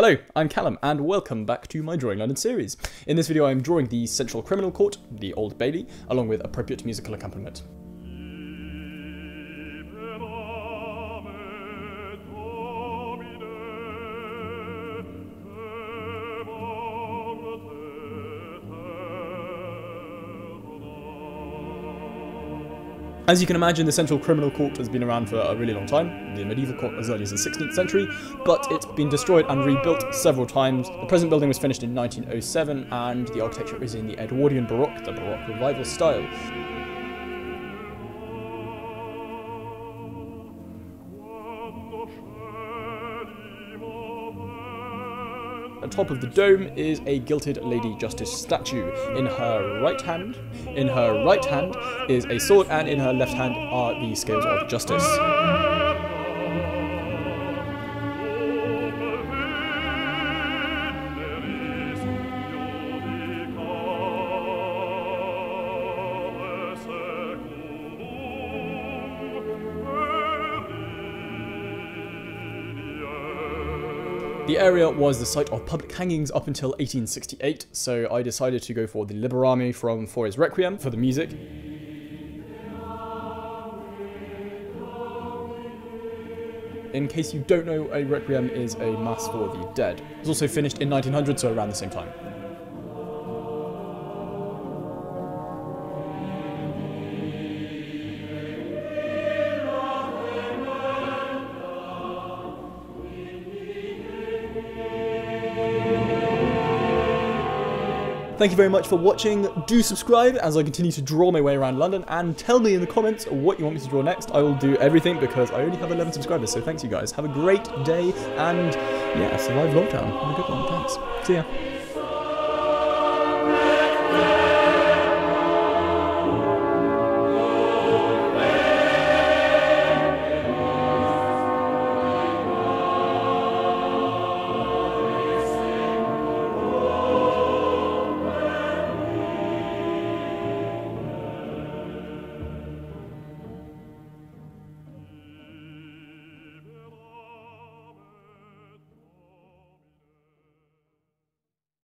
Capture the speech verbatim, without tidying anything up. Hello, I'm Callum, and welcome back to my Drawing London series. In this video I'm drawing the Central Criminal Court, the Old Bailey, along with appropriate musical accompaniment. As you can imagine, the Central Criminal Court has been around for a really long time, the medieval court as early as the sixteenth century, but it's been destroyed and rebuilt several times. The present building was finished in nineteen oh seven, and the architecture is in the Edwardian Baroque, the Baroque Revival style. At the top of the dome is a gilded Lady Justice statue. In her right hand, in her right hand is a sword, and in her left hand are the scales of justice. The area was the site of public hangings up until eighteen sixty-eight, so I decided to go for the Libera Me from Fourier's Requiem for the music. In case you don't know, a Requiem is a mass for the dead. It was also finished in nineteen hundred, so around the same time. Thank you very much for watching. Do subscribe as I continue to draw my way around London, and tell me in the comments what you want me to draw next. I will do everything because I only have eleven subscribers, so thanks you guys. Have a great day, and yeah, survive lockdown. Have a good one, thanks. See ya.